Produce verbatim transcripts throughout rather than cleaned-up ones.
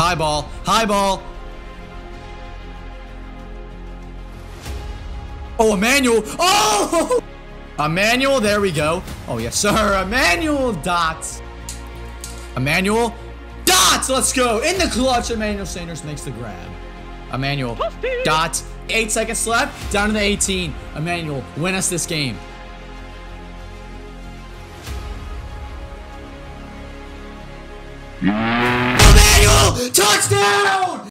High ball. High ball. Oh, Emmanuel. Oh! Emmanuel, there we go. Oh, yes, sir. Emmanuel dots. Emmanuel dots. Let's go. In the clutch, Emmanuel Sanders makes the grab. Emmanuel dots. Eight seconds left. Down to the eighteen. Emmanuel, win us this game. Emmanuel, touchdown!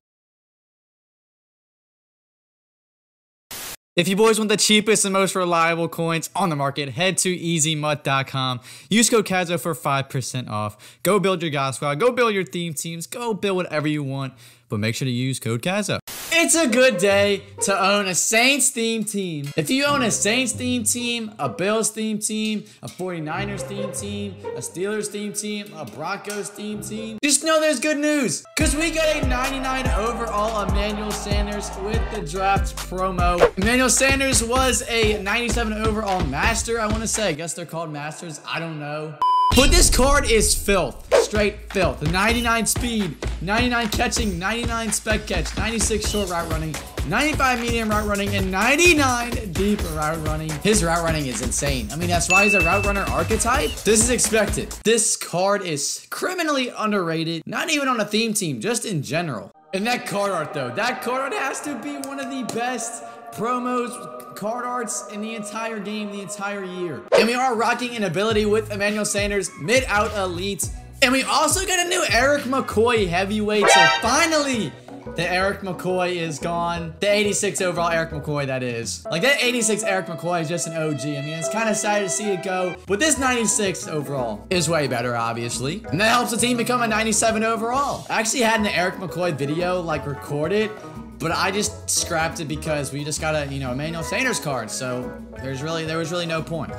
If you boys want the cheapest and most reliable coins on the market, head to easy mutt dot com. Use code K A Z O for five percent off. Go build your God Squad. Go build your theme teams. Go build whatever you want. But make sure to use code K A Z O. It's a good day to own a Saints themed team. If you own a Saints themed team, a Bills themed team, a forty-niners themed team, a Steelers themed team, a Broncos themed team, just know there's good news. Because we got a ninety-nine overall Emmanuel Sanders with the draft promo. Emmanuel Sanders was a ninety-seven overall master, I want to say. I guess they're called masters. I don't know. But this card is filth. Straight filth. ninety-nine speed, ninety-nine catching, ninety-nine spec catch, ninety-six short route running, ninety-five medium route running, and ninety-nine deep route running. His route running is insane. I mean, that's why he's a route runner archetype. This is expected. This card is criminally underrated, not even on a theme team, just in general. And that card art, though, that card art has to be one of the best promos, card arts in the entire game, the entire year. And we are rocking an ability with Emmanuel Sanders, mid-out elite. And we also got a new Erik McCoy heavyweight, so finally, the Erik McCoy is gone. The eighty-six overall Erik McCoy, that is. Like, that eighty-six Erik McCoy is just an O G. I mean, it's kind of sad to see it go, but this ninety-six overall is way better, obviously. And that helps the team become a ninety-seven overall. I actually had an Erik McCoy video, like, recorded, but I just scrapped it because we just got a, you know, Emmanuel Sanders card, so there's really, there was really no point.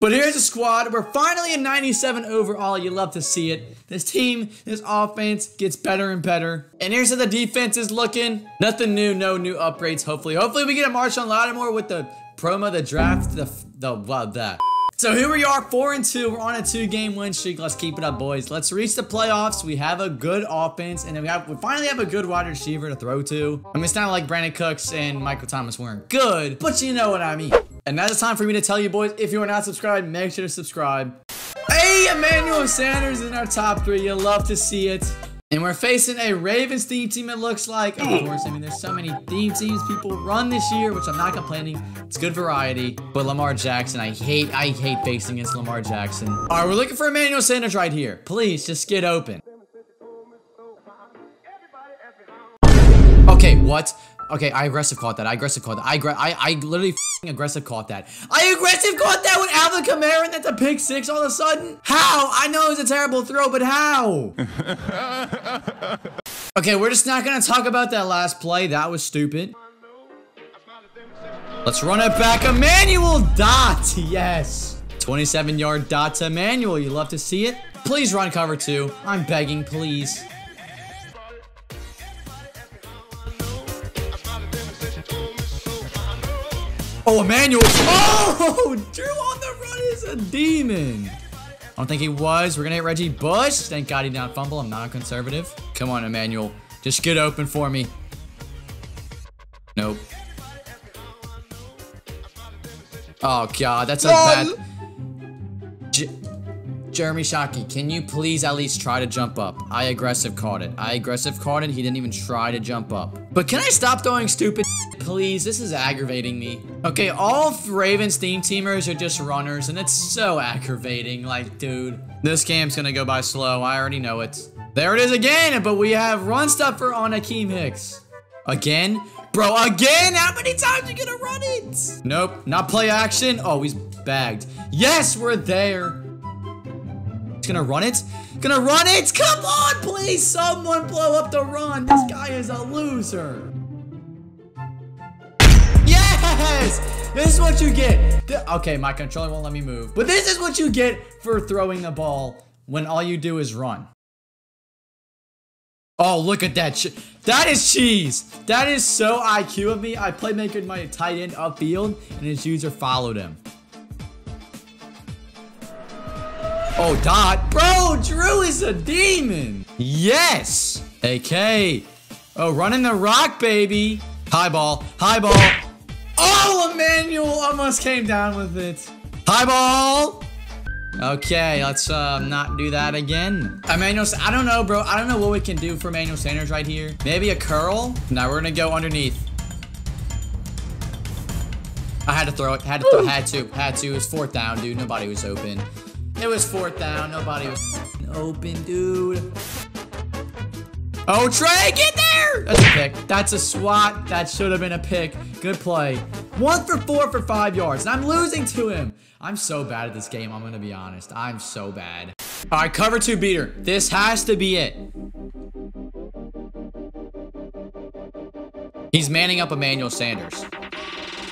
But here's a squad. We're finally at ninety-seven overall. You love to see it. This team, this offense gets better and better. And here's how the defense is looking. Nothing new, no new upgrades, hopefully. Hopefully we get a Marshon Lattimore with the promo, the draft, the, the, well, that. So here we are, four and two. We're on a two-game win streak. Let's keep it up, boys. Let's reach the playoffs. We have a good offense, and then we, have, we finally have a good wide receiver to throw to. I mean, it's not like Brandon Cooks and Michael Thomas weren't good, but you know what I mean. And now it's time for me to tell you, boys, if you are not subscribed, make sure to subscribe. Hey, Emmanuel Sanders in our top three. You love to see it. And we're facing a Ravens theme team, it looks like. Of course, I mean, there's so many theme teams people run this year, which I'm not complaining. It's good variety. But Lamar Jackson, I hate, I hate facing against Lamar Jackson. All right, we're looking for Emmanuel Sanders right here. Please, just get open. Okay, what? Okay, I aggressive caught that. I aggressive caught that. I I, I literally aggressive caught that. I aggressive caught that with Alvin Kamara, and that's a pick six all of a sudden? How? I know it was a terrible throw, but how? Okay, we're just not going to talk about that last play. That was stupid. Let's run it back. Emmanuel dot. Yes. twenty-seven yard dot to Emmanuel. You love to see it. Please run cover two. I'm begging, please. Oh, Emmanuel. Oh, Drew on the run is a demon. I don't think he was. We're going to hit Reggie Bush. Thank God he did not fumble. I'm not a conservative. Come on, Emmanuel. Just get open for me. Nope. Oh, God. That's a bad... Je Jeremy Shockey, can you please at least try to jump up? I aggressive caught it. I aggressive caught it. He didn't even try to jump up. But can I stop throwing stupid... Please, this is aggravating me. Okay, all Ravens theme teamers are just runners, and it's so aggravating. Like, dude, this game's gonna go by slow. I already know it. There it is again, but we have run stuffer on Akiem Hicks. Again? Bro, again? How many times are you gonna run it? Nope, not play action. Oh, he's bagged. Yes, we're there. He's gonna run it. Gonna run it. Come on, please, someone blow up the run. This guy is a loser. Yes! This is what you get. Th okay, my controller won't let me move. But this is what you get for throwing the ball when all you do is run. Oh, look at that. That is cheese. That is so I Q of me. I playmakered my tight end upfield, and his user followed him. Oh, dot. Bro, Drew is a demon. Yes. A K. Oh, running the rock, baby. High ball. High ball. Oh, Emmanuel almost came down with it. High ball. Okay, let's uh, not do that again. Emmanuel, I don't know, bro. I don't know what we can do for Emmanuel Sanders right here. Maybe a curl? No, we're going to go underneath. I had to throw it. Had to throw. Had to. Had to. It was fourth down, dude. Nobody was open. It was fourth down. Nobody was open, dude. Oh, Trey, get there! That's a pick. That's a swat. That should have been a pick. Good play. One for four for five yards, and I'm losing to him. I'm so bad at this game. I'm going to be honest. I'm so bad. All right, cover two beater. This has to be it. He's manning up Emmanuel Sanders.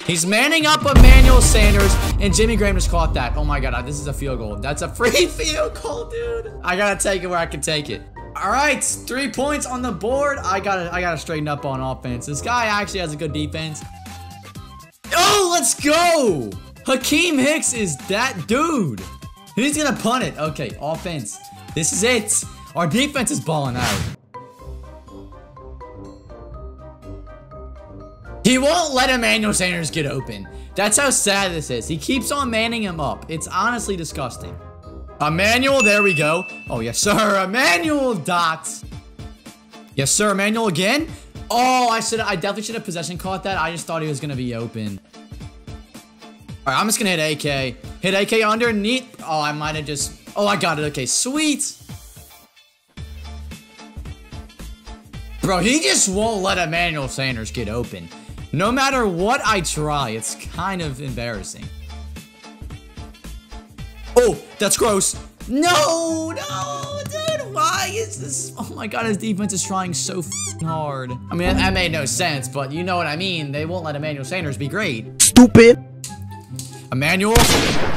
He's manning up Emmanuel Sanders, and Jimmy Graham just caught that. Oh, my God. This is a field goal. That's a free field goal, dude. I got to take it where I can take it. All right. Three points on the board. I got I gotta straighten up on offense. This guy actually has a good defense. Oh, let's go. Akiem Hicks is that dude. He's going to punt it. Okay, offense. This is it. Our defense is balling out. He won't let Emmanuel Sanders get open. That's how sad this is. He keeps on manning him up. It's honestly disgusting. Emmanuel, there we go. Oh, yes, sir. Emmanuel dots. Yes, sir. Emmanuel again. Oh, I should. I definitely should have possession caught that. I just thought he was going to be open. All right, I'm just going to hit A K. Hit A K underneath. Oh, I might have just. Oh, I got it. Okay, sweet. Bro, he just won't let Emmanuel Sanders get open. No matter what I try, it's kind of embarrassing. Oh, that's gross. No, no, dude. Why is this? Oh, my God. His defense is trying so f***ing hard. I mean, that made no sense, but you know what I mean. They won't let Emmanuel Sanders be great. Stupid. Emmanuel.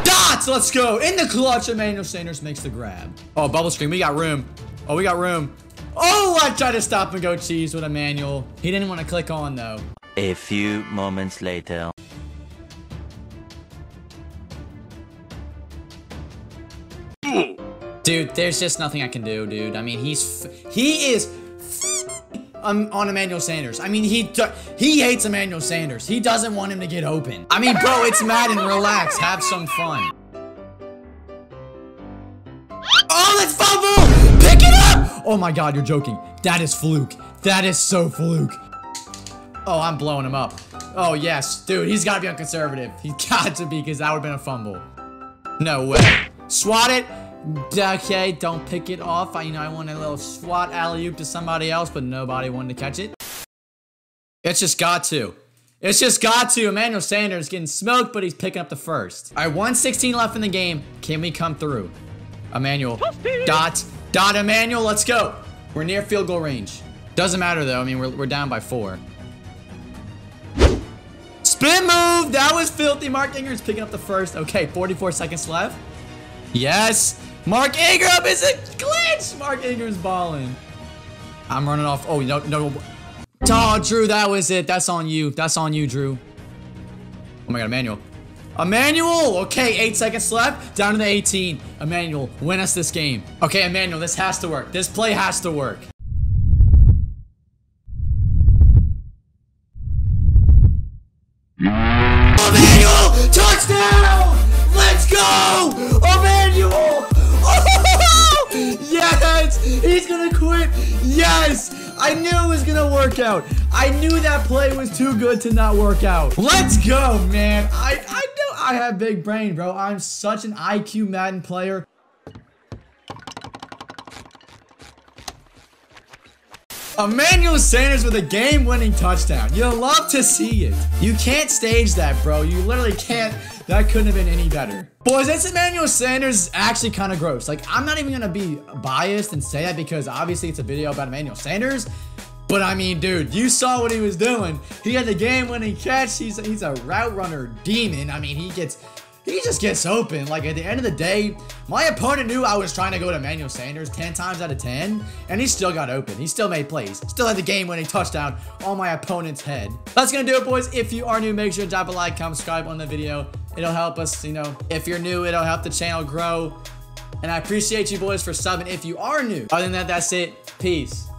Dots. Let's go. In the clutch, Emmanuel Sanders makes the grab. Oh, bubble screen. We got room. Oh, we got room. Oh, I tried to stop and go cheese with Emmanuel. He didn't want to click on, though. A few moments later. Dude, there's just nothing I can do, dude. I mean, he's f he is f um, on Emmanuel Sanders. I mean, he he hates Emmanuel Sanders. He doesn't want him to get open. I mean, bro, it's Madden. Relax. Have some fun. Oh, let's fumble! Pick it up! Oh, my God, you're joking. That is fluke. That is so fluke. Oh, I'm blowing him up. Oh, yes. Dude, he's got to be unconservative. He's got to be, because that would have been a fumble. No way. Swat it. Okay, don't pick it off. I, you know, I want a little swat alley-oop to somebody else, but nobody wanted to catch it. It's just got to. It's just got to. Emmanuel Sanders getting smoked, but he's picking up the first. All right, one sixteen left in the game. Can we come through? Emmanuel. Dot. Dot Emmanuel. Let's go. We're near field goal range. Doesn't matter, though. I mean, we're, we're down by four. Spin move. That was filthy. Mark Ingram's picking up the first. Okay, forty-four seconds left. Yes. Mark Ingram is a glitch! Mark Ingram's balling. I'm running off. Oh, no, no. Oh, Drew, that was it. That's on you. That's on you, Drew. Oh, my God, Emmanuel. Emmanuel! Okay, eight seconds left. Down to the eighteen. Emmanuel, win us this game. Okay, Emmanuel, this has to work. This play has to work. Emmanuel! Touchdown! Let's go! Emmanuel! Yes! He's gonna quit! Yes! I knew it was gonna work out. I knew that play was too good to not work out. Let's go, man. I, I know I have big brain, bro. I'm such an I Q Madden player. Emmanuel Sanders with a game-winning touchdown. You'll love to see it. You can't stage that, bro. You literally can't. That couldn't have been any better. Boys, this Emmanuel Sanders is actually kind of gross. Like, I'm not even going to be biased and say that because obviously it's a video about Emmanuel Sanders. But, I mean, dude, you saw what he was doing. He had the game-winning catch. He's, he's a route runner demon. I mean, he gets... He just gets open. Like, at the end of the day, my opponent knew I was trying to go to Emmanuel Sanders ten times out of ten, and he still got open. He still made plays. Still had the game-winning touchdown on my opponent's head. That's going to do it, boys. If you are new, make sure to drop a like, comment, subscribe on the video. It'll help us, you know. If you're new, it'll help the channel grow. And I appreciate you, boys, for subbing if you are new. Other than that, that's it. Peace.